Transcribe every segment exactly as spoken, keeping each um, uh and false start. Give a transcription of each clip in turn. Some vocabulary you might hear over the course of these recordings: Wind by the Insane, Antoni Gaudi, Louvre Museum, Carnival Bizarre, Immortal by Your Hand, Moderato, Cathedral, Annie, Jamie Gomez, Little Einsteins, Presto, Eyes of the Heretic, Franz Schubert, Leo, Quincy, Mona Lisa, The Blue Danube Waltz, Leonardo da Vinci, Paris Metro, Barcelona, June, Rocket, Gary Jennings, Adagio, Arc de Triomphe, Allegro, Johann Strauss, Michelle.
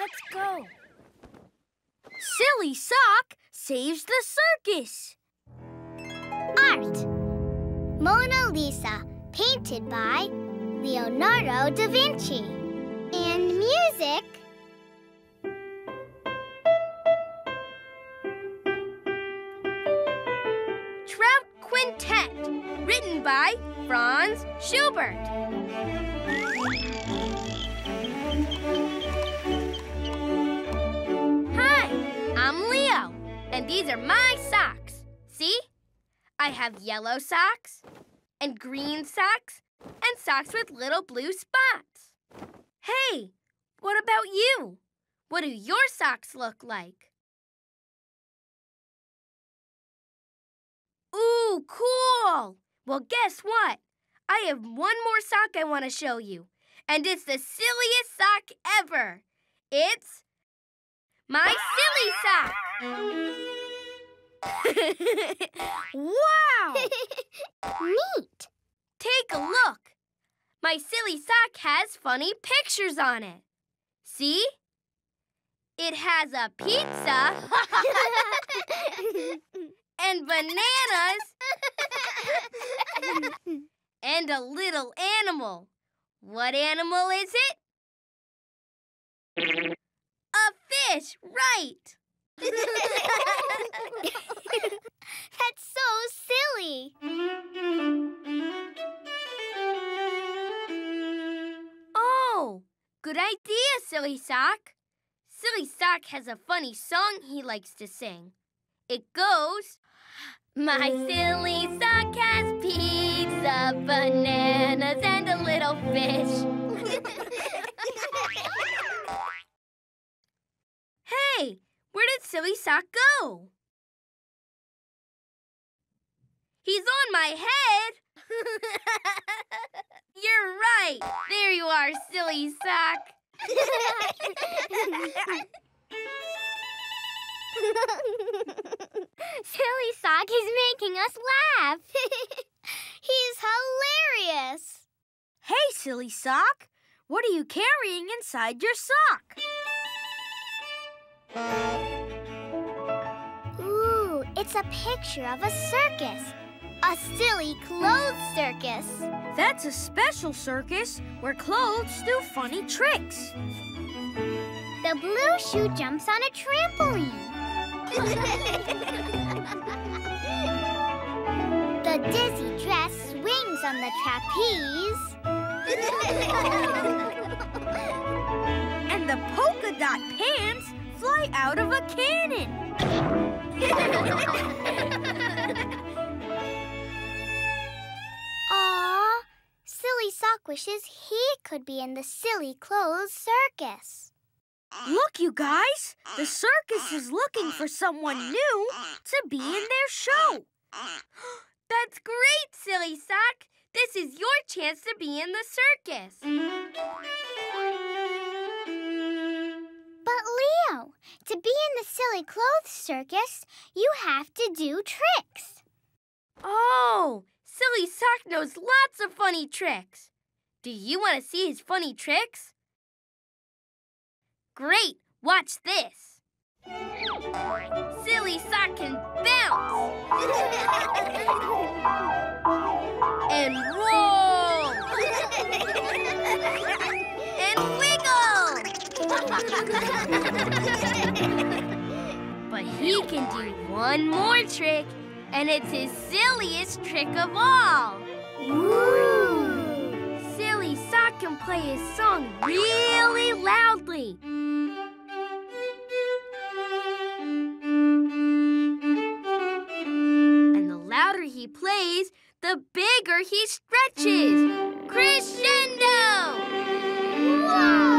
Let's go. Silly sock saves the circus. Art. Mona Lisa, painted by Leonardo da Vinci. And music. Trout Quintet, written by Franz Schubert. Hi, I'm Leo, and these are my socks. See? I have yellow socks, and green socks, and socks with little blue spots. Hey, what about you? What do your socks look like? Ooh, cool! Well, guess what? I have one more sock I want to show you, and it's the silliest sock ever. It's my silly sock! Wow! Neat! Take a look. My silly sock has funny pictures on it. See? It has a pizza and bananas and a little animal. What animal is it? A fish, right! That's so silly. Oh, good idea, Silly Sock. Silly Sock has a funny song he likes to sing. It goes, my silly sock has pizza, bananas, and a little fish. Hey, where did Silly Sock go? He's on my head! You're right! There you are, Silly Sock! Silly Sock is making us laugh! He's hilarious! Hey, Silly Sock! What are you carrying inside your sock? Ooh, it's a picture of a circus. A silly clothes circus. That's a special circus where clothes do funny tricks. The blue shoe jumps on a trampoline. The dizzy dress swings on the trapeze. And the polka dot pants fly out of a cannon. Aww, Silly Sock wishes he could be in the silly clothes circus. Look, you guys, the circus is looking for someone new to be in their show. That's great, Silly Sock. This is your chance to be in the circus. But Leo, to be in the silly clothes circus, you have to do tricks. Oh, Silly Sock knows lots of funny tricks. Do you want to see his funny tricks? Great, watch this. Silly Sock can bounce and roll and wiggle. But he can do one more trick, and it's his silliest trick of all. Ooh! Silly Sock can play his song really loudly. And the louder he plays, the bigger he stretches. Crescendo! Whoa!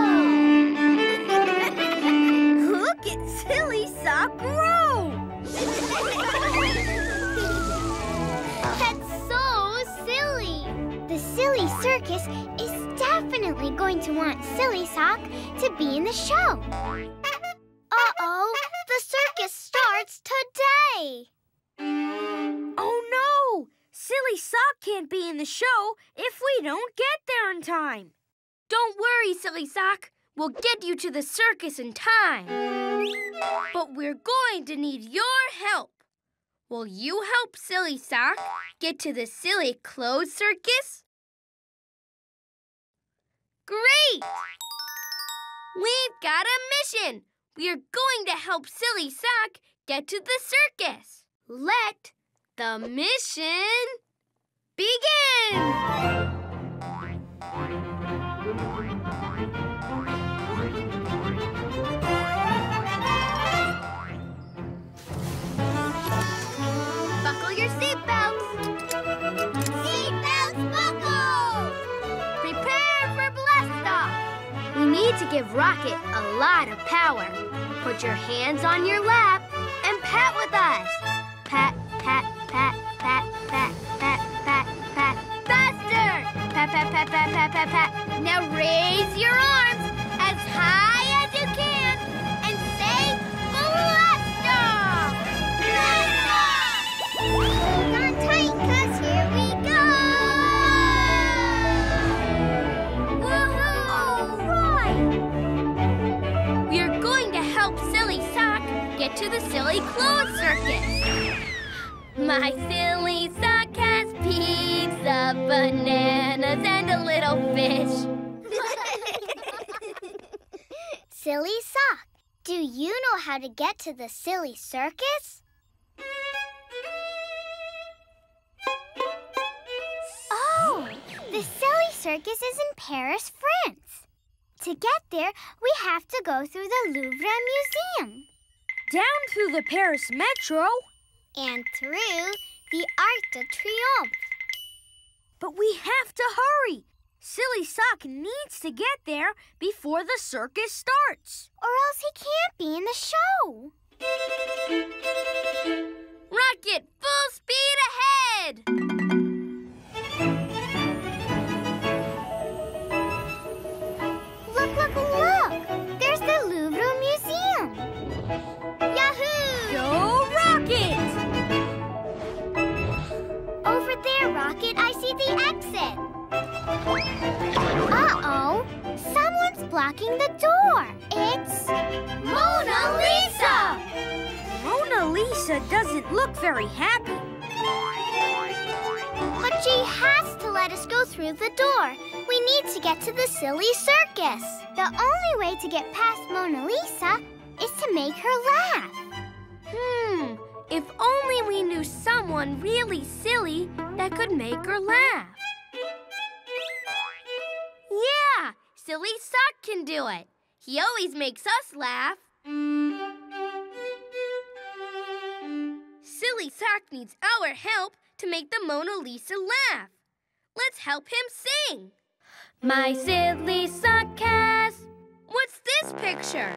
Silly Sock grow! That's so silly! The silly circus is definitely going to want Silly Sock to be in the show. Uh-oh, the circus starts today! Oh no! Silly Sock can't be in the show if we don't get there in time. Don't worry, Silly Sock. We'll get you to the circus in time. But we're going to need your help. Will you help Silly Sock get to the Silly Clothes Circus? Great! We've got a mission. We are going to help Silly Sock get to the circus. Let the mission begin! To give Rocket a lot of power. Put your hands on your lap and pat with us. Pat, pat, pat, pat, pat, pat, pat, pat. Faster! Pat, pat, pat, pat, pat, pat, pat. Now raise your arms as high as you can and say blast off! Blast off! Hold on tight, cause here we go! Get to the Silly Clothes Circus. My silly sock has pizza, bananas, and a little fish. Silly Sock, do you know how to get to the Silly Circus? Oh, the Silly Circus is in Paris, France. To get there, we have to go through the Louvre Museum. Down through the Paris Metro. And through the Arc de Triomphe. But we have to hurry. Silly Sock needs to get there before the circus starts. Or else he can't be in the show. Rocket, full speed ahead! Look, look, look! There's the Louvre Museum. Yahoo! Go, Rocket! Over there, Rocket, I see the exit. Uh-oh! Someone's blocking the door. It's Mona Lisa! Mona Lisa doesn't look very happy. But she has to let us go through the door. We need to get to the Silly Circus. The only way to get past Mona Lisa is to make her laugh. Hmm, if only we knew someone really silly that could make her laugh. Yeah, Silly Sock can do it. He always makes us laugh. Silly Sock needs our help to make the Mona Lisa laugh. Let's help him sing. My silly sock has... What's this picture?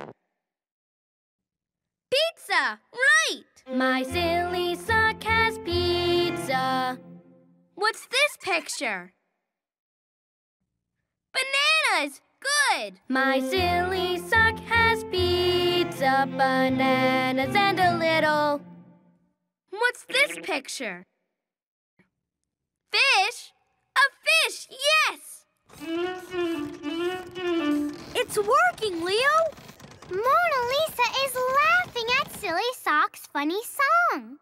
Pizza, right! My silly sock has pizza. What's this picture? Bananas, good! My silly sock has pizza, bananas, and a little... What's this picture? Fish, a fish, yes! It's working, Leo! Mona Lisa is laughing at Silly Sock's funny song.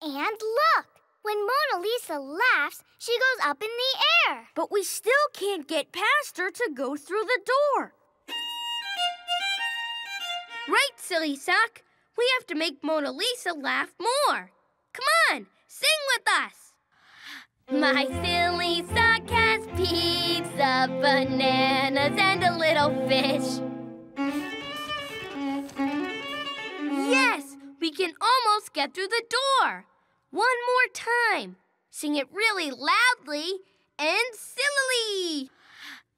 And look, when Mona Lisa laughs, she goes up in the air. But we still can't get past her to go through the door. Right, Silly Sock. We have to make Mona Lisa laugh more. Come on, sing with us. My silly sock has pizza, bananas, and a little fish. Yes, we can almost get through the door. One more time. Sing it really loudly and sillily.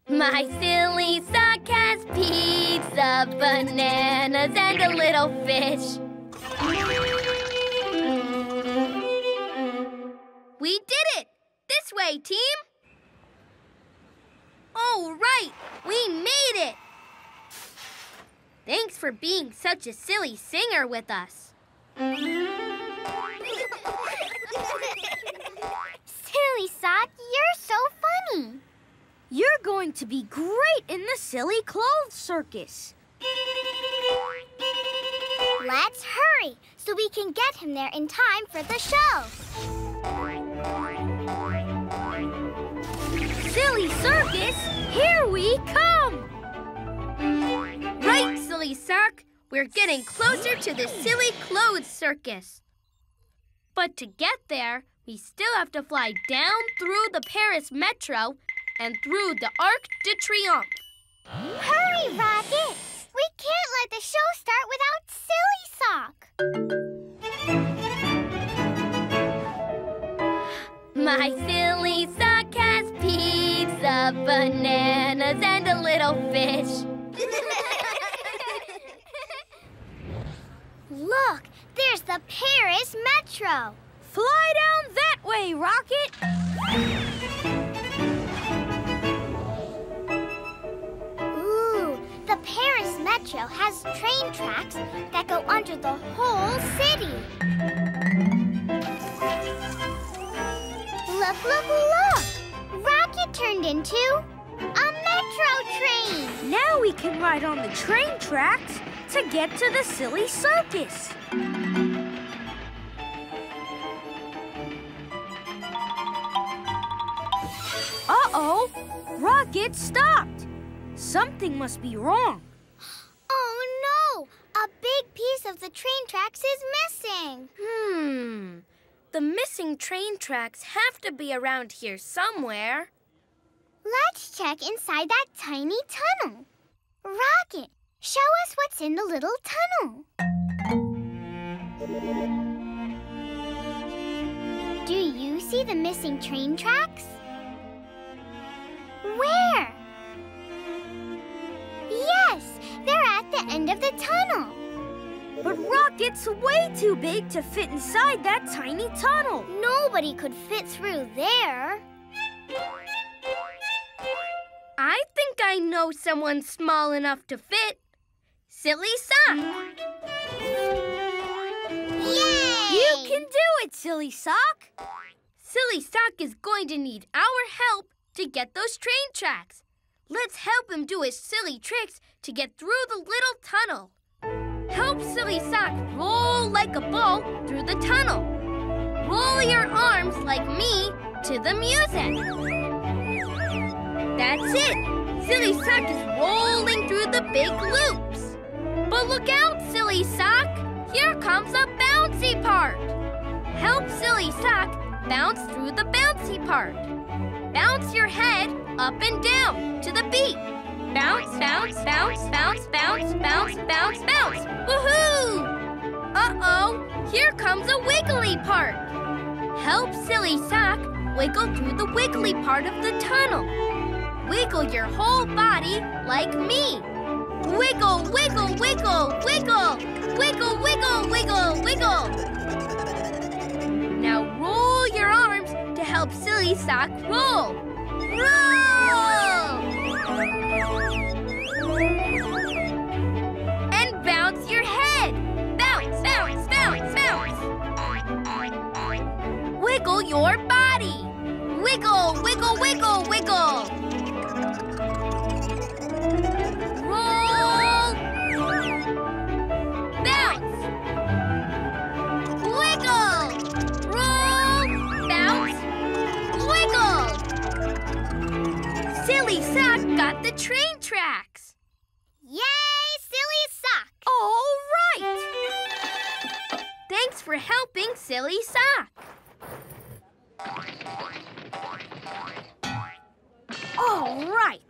My silly sock has pizza, bananas, and a little fish. We did it! This way, team. All right, we made it. Thanks for being such a silly singer with us. Silly Sock, you're so funny. You're going to be great in the silly clothes circus. Let's hurry so we can get him there in time for the show. Silly circus, here we come! Right, silly sack. We're getting closer to the silly clothes circus. But to get there, we still have to fly down through the Paris Metro and through the Arc de Triomphe. Hurry, Rocket! We can't let the show start without Silly Sock. My silly sock has pizza, bananas, and a little fish. Look, there's the Paris Metro. Fly down that way, Rocket. Ooh, the Paris Metro has train tracks that go under the whole city. Look, look, look! Rocket turned into a metro train. Now we can ride on the train tracks to get to the silly circus. Uh-oh! Rocket stopped! Something must be wrong. Oh, no! A big piece of the train tracks is missing. Hmm. The missing train tracks have to be around here somewhere. Let's check inside that tiny tunnel. Rocket, show us what's in the little tunnel. Do you see the missing train tracks? Where? Yes, they're at the end of the tunnel. But Rocket's way too big to fit inside that tiny tunnel. Nobody could fit through there. I think I know someone small enough to fit. Silly Sock. Yay! You can do it, Silly Sock. Silly Sock is going to need our help to get those train tracks. Let's help him do his silly tricks to get through the little tunnel. Help Silly Sock roll like a ball through the tunnel. Roll your arms like me to the music. That's it. Silly Sock is rolling through the big loops. But look out, Silly Sock. Here comes a bouncy part. Help Silly Sock bounce through the bouncy part. Bounce your head up and down to the beat. Bounce, bounce, bounce, bounce, bounce, bounce, bounce, bounce. Woohoo! Uh-oh, here comes a wiggly part. Help Silly Sock wiggle through the wiggly part of the tunnel. Wiggle your whole body like me. Wiggle, wiggle, wiggle, wiggle. Wiggle, wiggle, wiggle, wiggle. Now roll your arms to help Silly Sock roll. Roll! And bounce your head. Bounce, bounce, bounce, bounce. Wiggle your body. Wiggle, wiggle, wiggle, wiggle. Roll. Bounce. Wiggle. Roll. Bounce. Silly Sock got the train tracks. Yay, Silly Sock! All right. Thanks for helping, Silly Sock. All right.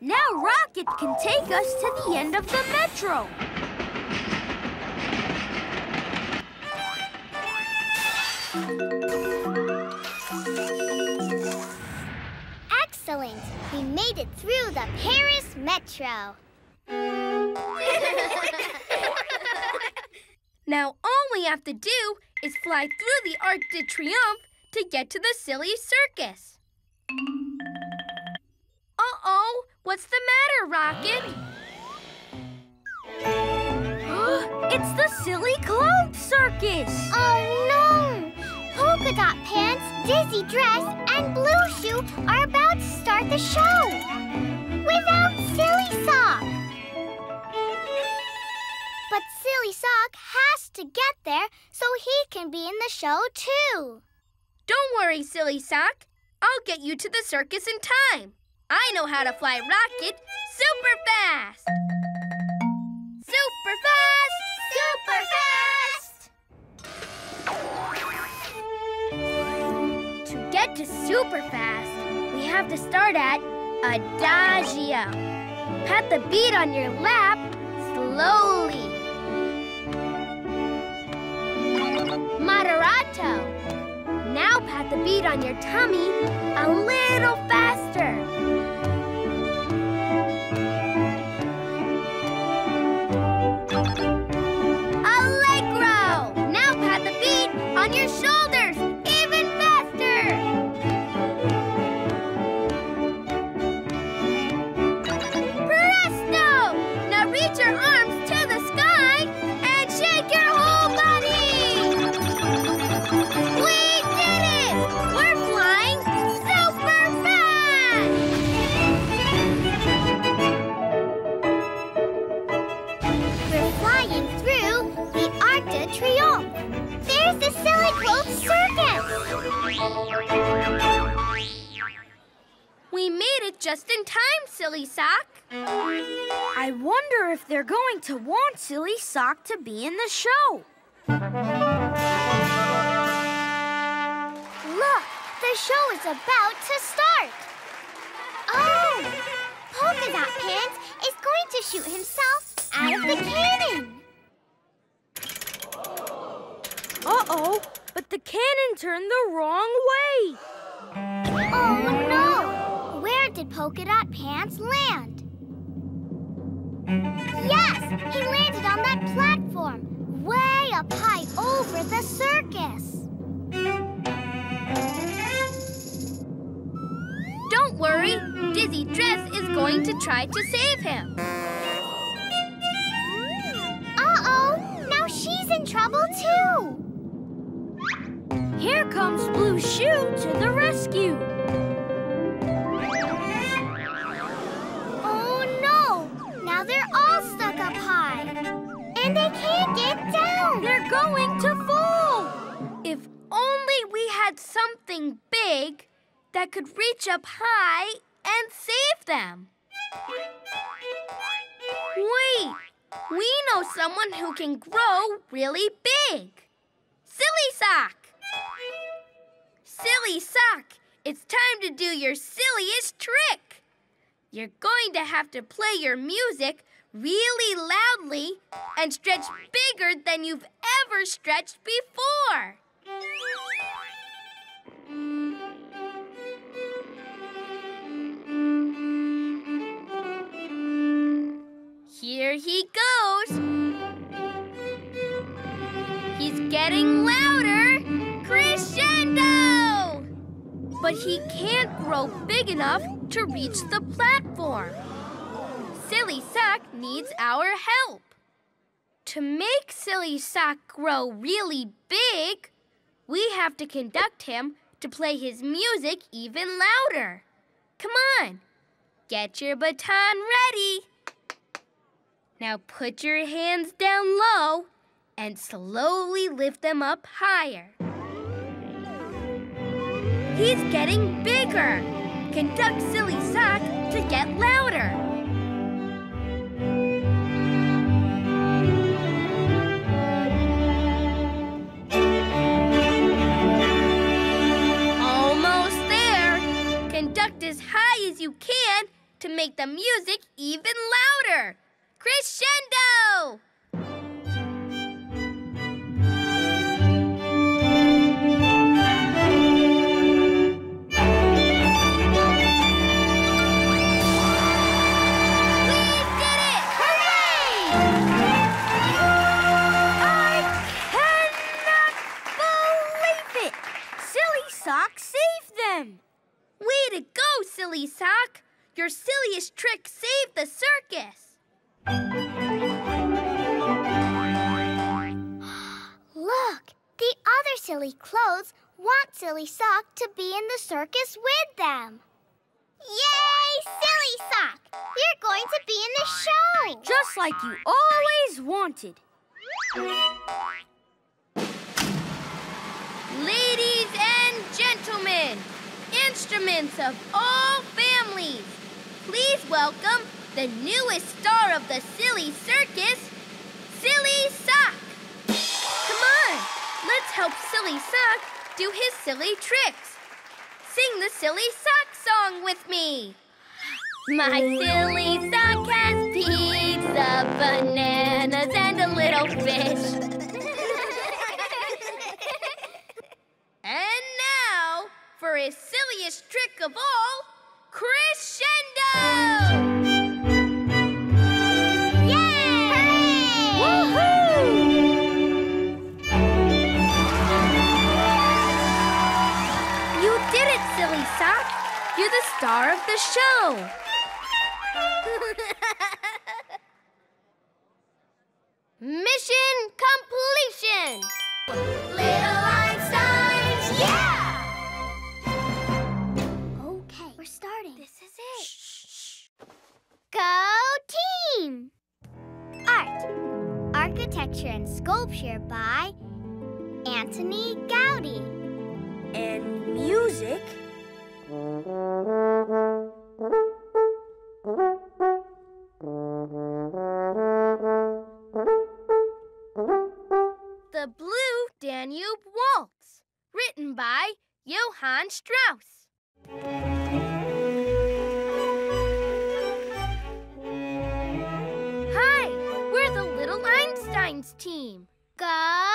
Now Rocket can take us to the end of the metro. Excellent. We made it through the Paris Metro. Now all we have to do is fly through the Arc de Triomphe to get to the silly circus. Uh-oh, what's the matter, Rocket? It's the silly clothes circus. Oh, no. Who polka dot pants, dizzy dress, and blue shoe are about to start the show. Without Silly Sock. But Silly Sock has to get there so he can be in the show too. Don't worry, Silly Sock. I'll get you to the circus in time. I know how to fly Rocket super fast. Super fast! Super fast! To get to super fast, we have to start at Adagio. Pat the beat on your lap slowly. Moderato. Now pat the beat on your tummy a little faster. Allegro! Now pat the beat on your shoulders even faster. Presto! Now reach your arms to the sky and shake your whole body. Please. We're flying super fast! We're flying through the Arc de Triomphe. There's the Silly-Cloak Circus! We made it just in time, Silly Sock. I wonder if they're going to want Silly Sock to be in the show. Look, the show is about to start. Oh, Polka Dot Pants is going to shoot himself out of the cannon. Uh-oh, but the cannon turned the wrong way. Oh, no. Where did Polka Dot Pants land? Yes, he landed on that platform, way up high over the circus. Don't worry, Dizzy Dress is going to try to save him. Uh-oh, now she's in trouble too. Here comes Blue Shoe to the rescue. Oh no, now they're all stuck up high. And they can't get down. They're going to fall. If only we had something big that could reach up high and save them. Wait, we know someone who can grow really big. Silly Sock! Silly Sock, it's time to do your silliest trick. You're going to have to play your music really loudly and stretch bigger than you've ever stretched before. Here he goes. He's getting louder. Crescendo! But he can't grow big enough to reach the platform. Silly Sock needs our help. To make Silly Sock grow really big, we have to conduct him to play his music even louder. Come on, get your baton ready. Now put your hands down low and slowly lift them up higher. He's getting bigger. Conduct Silly Sock to get louder. Almost there. Conduct as high as you can to make the music even louder. Crescendo! want Silly Sock to be in the circus with them. Yay, Silly Sock! You're going to be in the show! Just like you always wanted. Ladies and gentlemen, instruments of all families, please welcome the newest star of the Silly Circus, Silly Sock. Come on, let's help Silly Sock do his silly tricks. Sing the Silly Sock song with me. My silly sock has pizza, bananas, and a little fish. And now, for his silliest trick of all, crescendo! You're the star of the show. Mission completion! Little Einsteins, yeah! Okay, we're starting. This is it. Shh, shh. Go team! Art, architecture and sculpture by Antoni Gaudi. And music? The Blue Danube Waltz, written by Johann Strauss. Hi, we're the Little Einsteins team. Go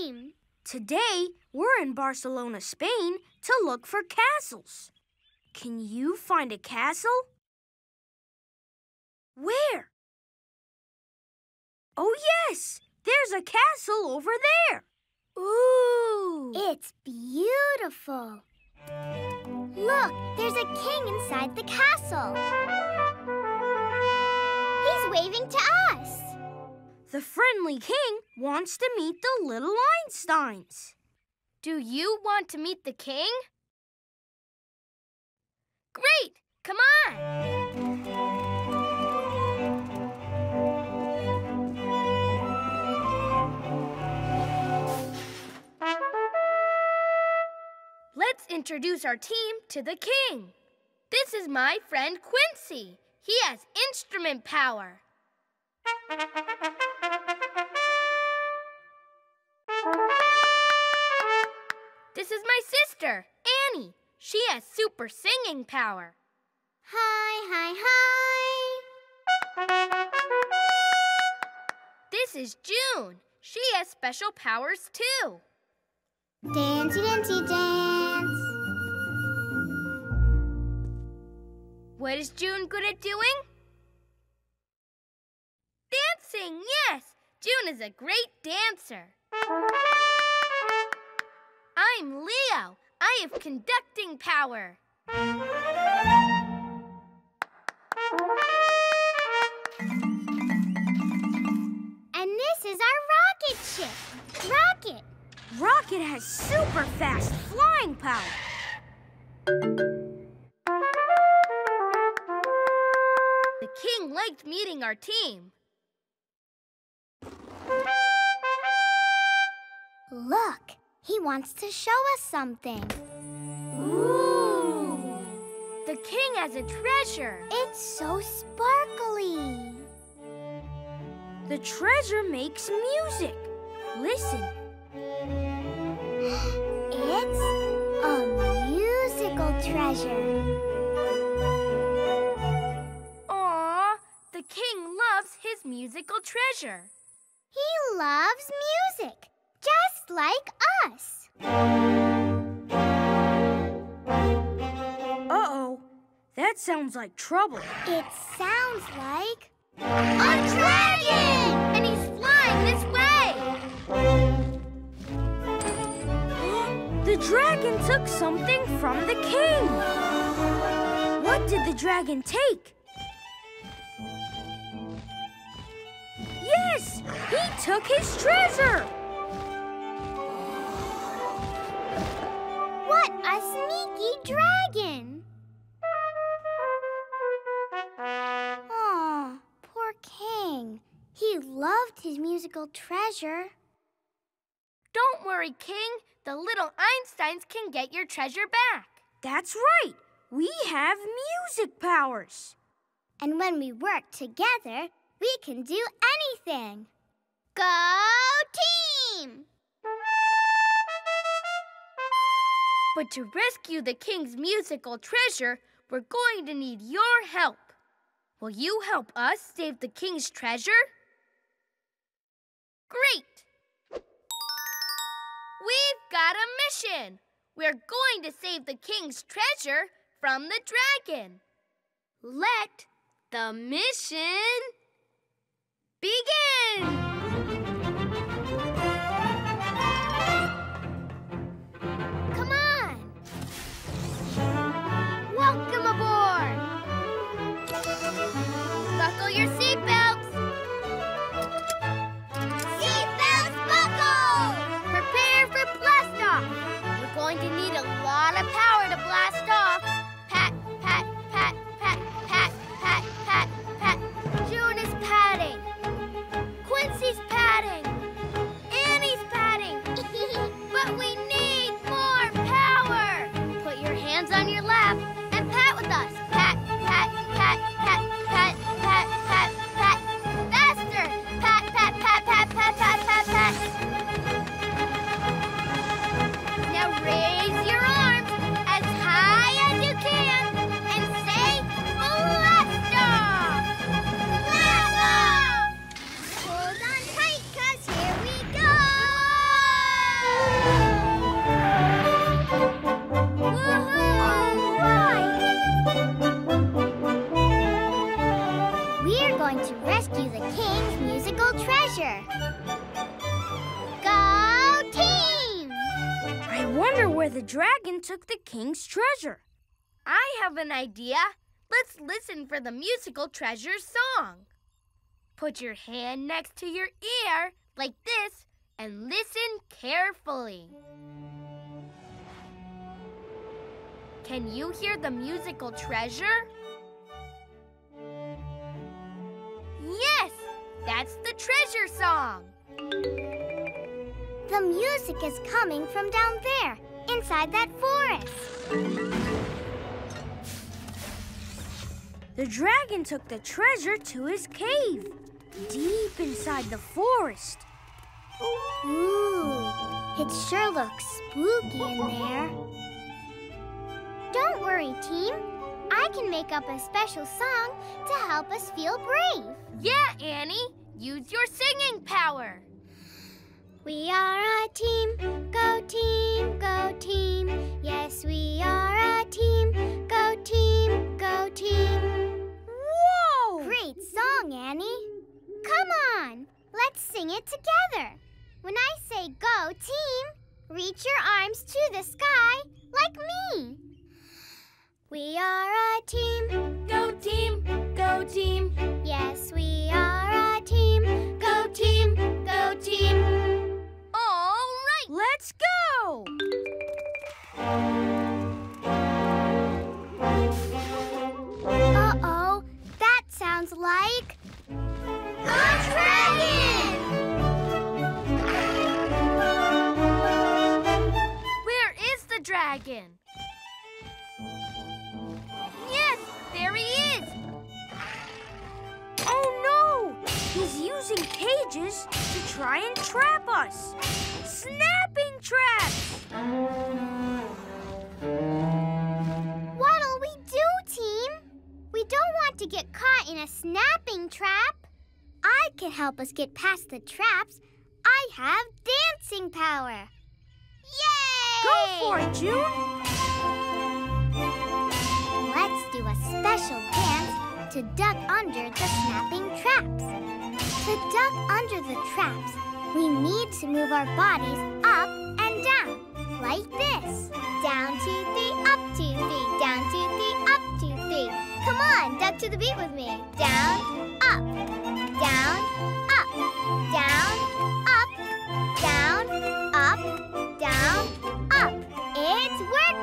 team! Today, we're in Barcelona, Spain, to look for castles. Can you find a castle? Where? Oh, yes! There's a castle over there. Ooh! It's beautiful. Look, there's a king inside the castle. He's waving to us. The friendly king wants to meet the Little Einsteins. Do you want to meet the king? Great! Come on! Let's introduce our team to the king. This is my friend Quincy. He has instrument power. This is my sister, Annie. She has super singing power. Hi, hi, hi. This is June. She has special powers too. Dancey, dancey, dance. What is June good at doing? Dancing, yes. June is a great dancer. I'm Leo. I have conducting power. And this is our rocket ship. Rocket. Rocket has super fast flying power. The king liked meeting our team. Look. He wants to show us something. Ooh! The king has a treasure. It's so sparkly. The treasure makes music. Listen. It's a musical treasure. Aw, the king loves his musical treasure. He loves music. Just like us. Uh-oh. That sounds like trouble. It sounds like... a dragon! And he's flying this way! The dragon took something from the king. What did the dragon take? Yes! He took his treasure! What a sneaky dragon! Aw, poor King. He loved his musical treasure. Don't worry, King. The little Einsteins can get your treasure back. That's right. We have music powers. And when we work together, we can do anything. Go team! But to rescue the King's musical treasure, we're going to need your help. Will you help us save the King's treasure? Great! We've got a mission! We're going to save the King's treasure from the dragon. Let the mission begin! Your seatbelts! Seatbelts buckle! Prepare for blast-off! We're going to need a lot of power to blast off. Pat, pat, pat, pat, pat, pat, pat, pat. June is patting. Quincy's patting. Annie's patting. But we need more power! Put your hands on your lap and pat with us. Pat, pat, pat, pat, pat. Pat, pat, pat, faster! Pat, pat, pat, pat, pat, pat, pat, pat. Now raise your arms as high as you can and say, blast off! Blast off! Hold on tight, cause here we go! Woohoo! All right! We're going to rescue the King's musical treasure. Go team! I wonder where the dragon took the King's treasure. I have an idea. Let's listen for the musical treasure song. Put your hand next to your ear, like this, and listen carefully. Can you hear the musical treasure? Yes! That's the treasure song! The music is coming from down there, inside that forest. The dragon took the treasure to his cave, deep inside the forest. Ooh, it sure looks spooky in there. Don't worry, team. I can make up a special song to help us feel brave. Yeah, Annie. Use your singing power. We are a team. Go team, go team. Yes, we are a team. Go team, go team. Whoa! Great song, Annie. Come on. Let's sing it together. When I say go team, reach your arms to the sky like me. We are a team. Go team, go team. Yes, we are a team. Go team, go team. All right, let's go! Uh-oh, that sounds like... a dragon! Where is the dragon? There he is! Oh no! He's using cages to try and trap us! Snapping traps! What'll we do, team? We don't want to get caught in a snapping trap. I can help us get past the traps. I have dancing power! Yay! Go for it, June! Let's do a special dance to duck under the snapping traps. To duck under the traps, we need to move our bodies up and down, like this. Down, two, three, up, two, three, down, two, three, up, two, three. Come on, duck to the beat with me. Down, up, down, up, down, up, down, up, down, up. It's working!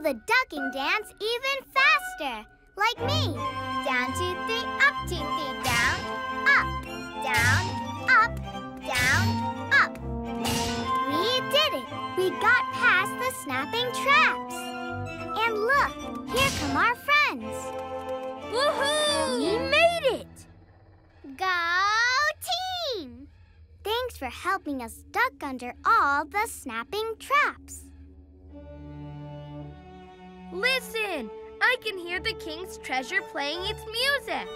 do the ducking dance even faster, like me. Down, two, three, up, two, three, down, up, down, up, down, up. We did it. We got past the snapping traps. And look, here come our friends. Woohoo! We made it! Go team! Thanks for helping us duck under all the snapping traps. Listen! I can hear the king's treasure playing its music.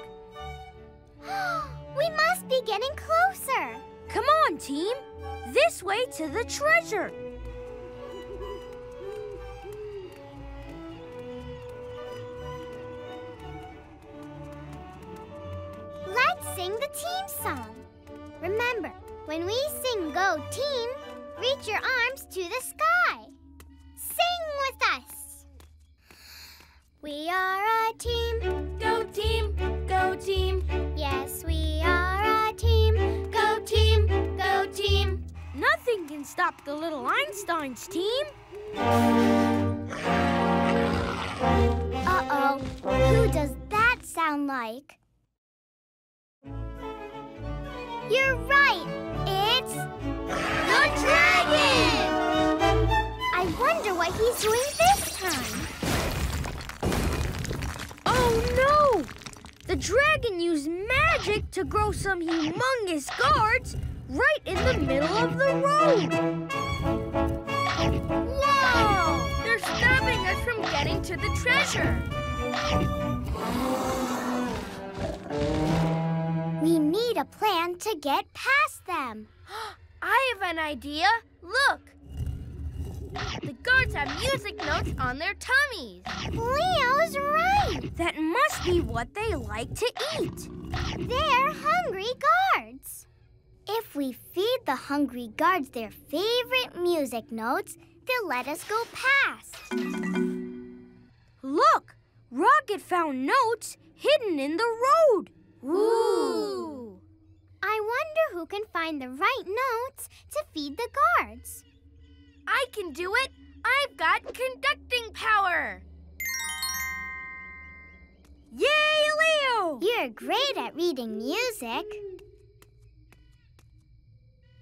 We must be getting closer. Come on, team. This way to the treasure. Let's sing the team song. Remember, when we sing Go Team, reach your arms to the sky. Sing with us. We are a team. Go team, go team. Yes, we are a team. Go team, go team. Nothing can stop the Little Einsteins team. Uh-oh. Who does that sound like? You're right. It's the dragon! I wonder what he's doing this time. Oh, no! The dragon used magic to grow some humongous guards right in the middle of the road. Whoa! They're stopping us from getting to the treasure. We need a plan to get past them. I have an idea. Look! The guards have music notes on their tummies. Leo's right. That must be what they like to eat. They're hungry guards. If we feed the hungry guards their favorite music notes, they'll let us go past. Look, Rocket found notes hidden in the road. Ooh. I wonder who can find the right notes to feed the guards. I can do it! I've got conducting power! Yay, Leo! You're great at reading music.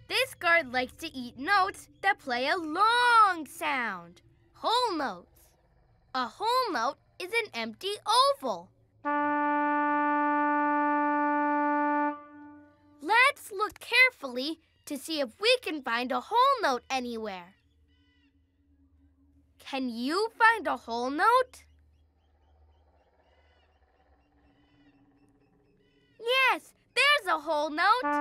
This guard likes to eat notes that play a long sound. Whole notes. A whole note is an empty oval. Let's look carefully to see if we can find a whole note anywhere. Can you find a whole note? Yes, there's a whole note.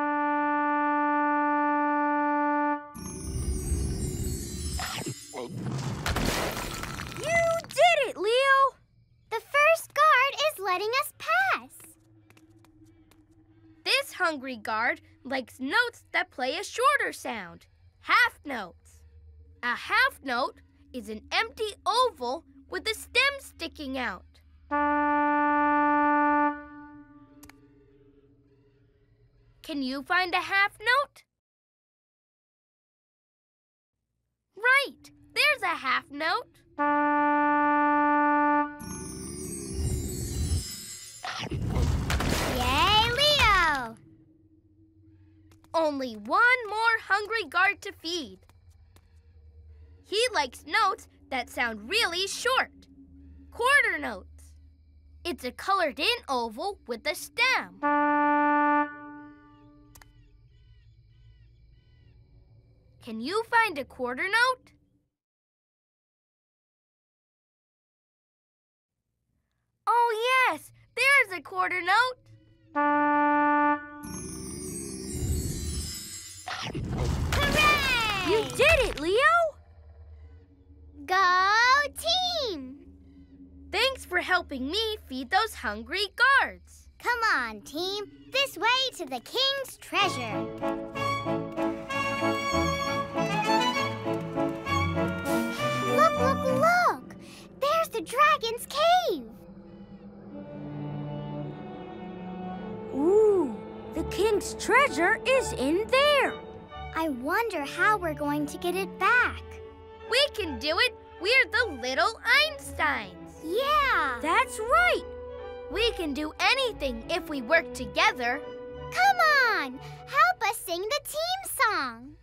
You did it, Leo! The first guard is letting us pass. This hungry guard likes notes that play a shorter sound, half notes. A half note is an empty oval with a stem sticking out. Can you find a half note? Right, there's a half note. Yay, Leo! Only one more hungry guard to feed. He likes notes that sound really short. Quarter notes. It's a colored-in oval with a stem. Can you find a quarter note? Oh, yes! There's a quarter note! Hooray! You did it, Leo! Go team! Thanks for helping me feed those hungry guards. Come on, team. This way to the king's treasure. Look, look, look! There's the dragon's cave. Ooh, the king's treasure is in there. I wonder how we're going to get it back. We can do it! We're the Little Einsteins. Yeah. That's right. We can do anything if we work together. Come on. Help us sing the team song.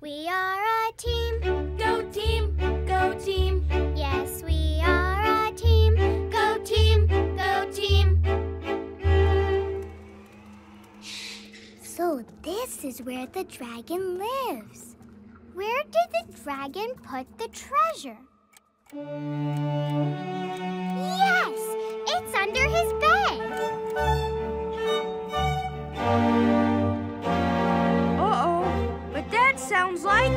We are a team. Go team. Go team. Yes, we are a team. Go team. Go team. So this is where the dragon lives. Where did the dragon put the treasure? Yes! It's under his bed! Uh-oh! But that sounds like...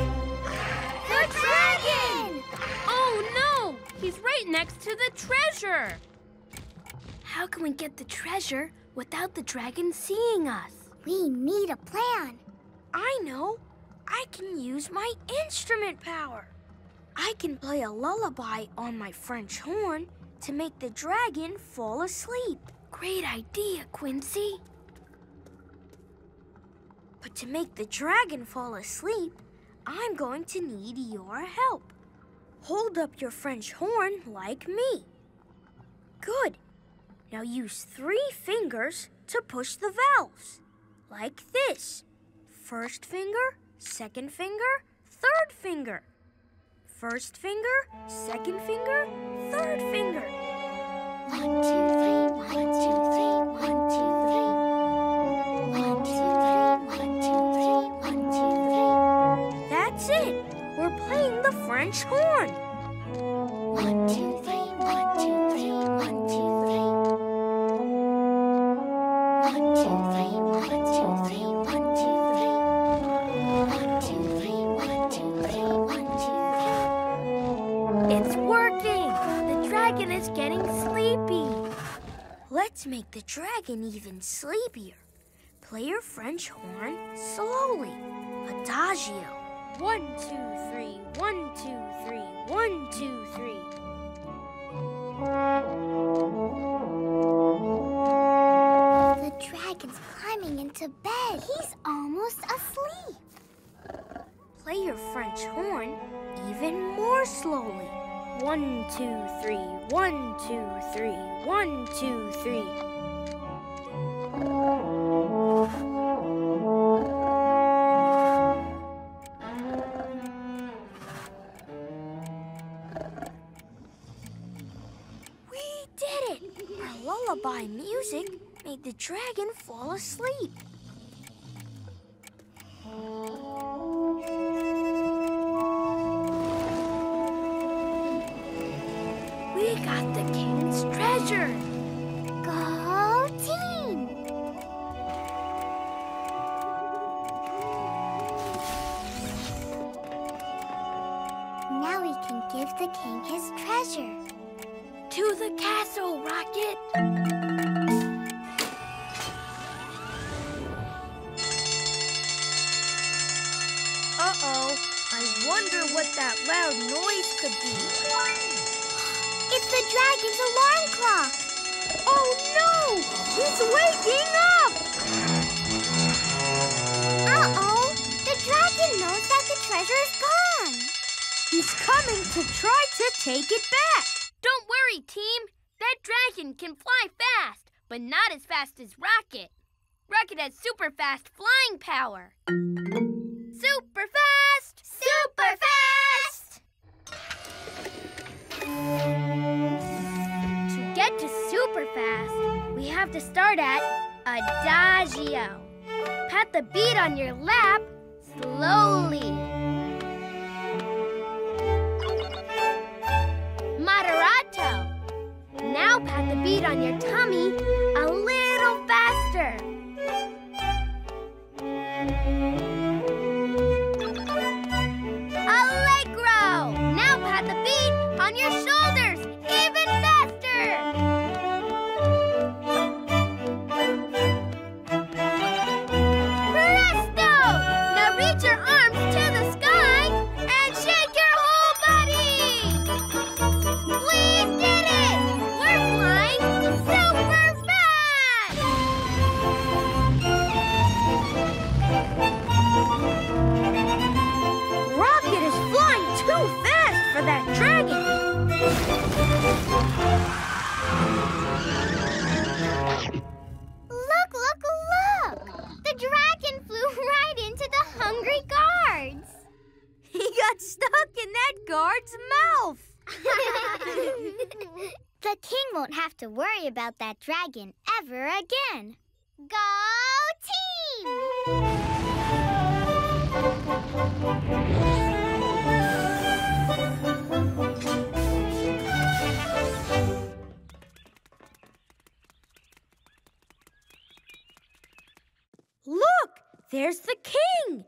The dragon! Oh no! He's right next to the treasure! How can we get the treasure without the dragon seeing us? We need a plan. I know! I can use my instrument power. I can play a lullaby on my French horn to make the dragon fall asleep. Great idea, Quincy. But to make the dragon fall asleep, I'm going to need your help. Hold up your French horn like me. Good. Now use three fingers to push the valves, like this. First finger, second finger, third finger. First finger, second finger, third finger. One, two, three, one, two, three, one, two, three. One, two, three, one, two, three, one, two, three. That's it. We're playing the French horn. One, two, three, one, two, three, one, two, three. One, two, three, one, two, three, one, two, three. One, two, three, one, two, three, one, two, three. It's working! The dragon is getting sleepy. Let's make the dragon even sleepier. Play your French horn slowly. Adagio. One, two, three, one, two, three, one, two, three. The dragon's climbing into bed. He's almost asleep. Play your French horn even more slowly. One, two, three, one, two, three, one, two, three. We did it! Our lullaby music made the dragon fall asleep. We got the king's treasure! Go team! Now we can give the king his treasure. To the castle, Rocket! What that loud noise could be. It's the dragon's alarm clock. Oh no! He's waking up! Uh-oh! The dragon knows that the treasure is gone. He's coming to try to take it back. Don't worry, team. That dragon can fly fast, but not as fast as Rocket. Rocket has super fast flying power. Super fast! Super fast! To get to super fast, we have to start at Adagio. Pat the beat on your lap slowly. Moderato. Now pat the beat on your tummy a little faster. On your shoulders, even faster! Presto! Now reach your arms to the sky and shake your whole body! We did it! We're flying super fast! chicken flew right into the hungry guards. He got stuck in that guard's mouth. The king won't have to worry about that dragon ever again. Go team! Look! There's the king!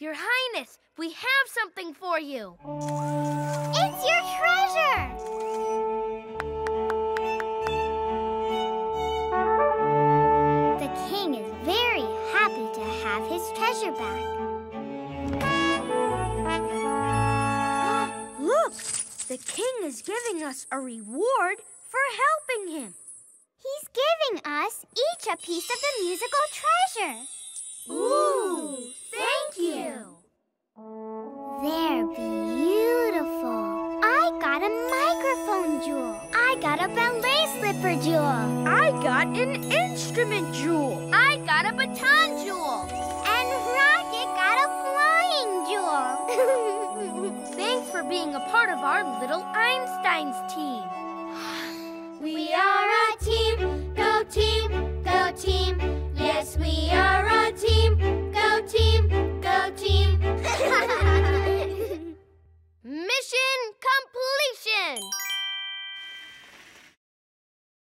Your Highness, we have something for you. It's your treasure! The king is very happy to have his treasure back. Look, the king is giving us a reward for helping him. He's giving us each a piece of the musical treasure. Ooh! Thank you! They're beautiful! I got a microphone jewel! I got a ballet slipper jewel! I got an instrument jewel! I got a baton jewel! And Rocket got a flying jewel! Thanks for being a part of our Little Einsteins team! We are a team!